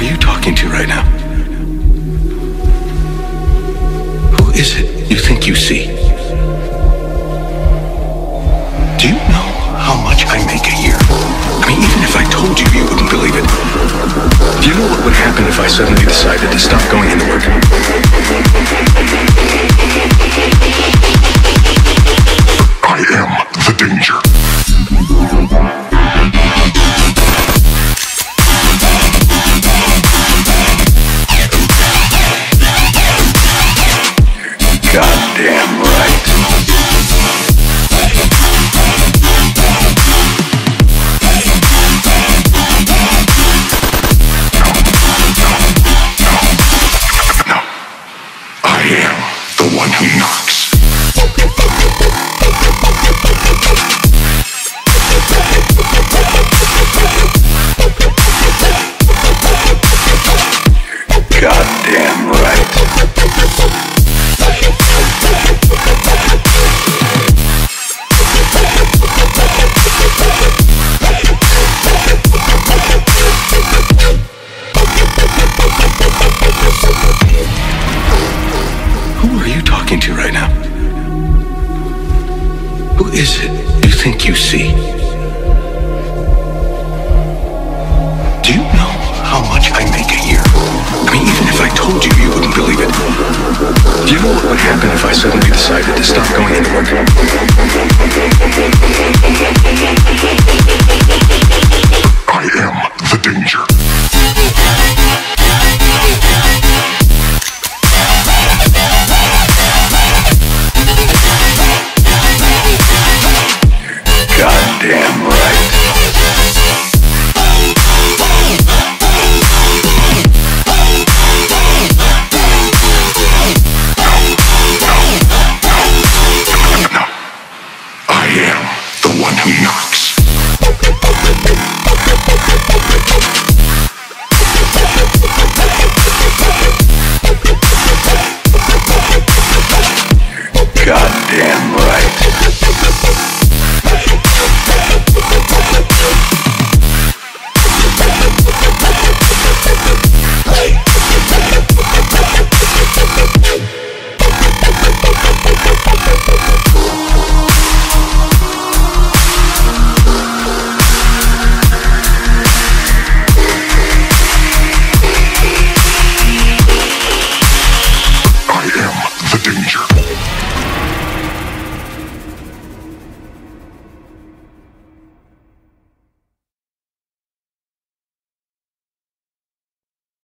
are you talking to right now? Who is it you think you see? Do you know how much I make a year? I mean, even if I told you, you wouldn't believe it. Do you know what would happen if I suddenly decided to stop going into work? I am the danger. Decided to stop going into work.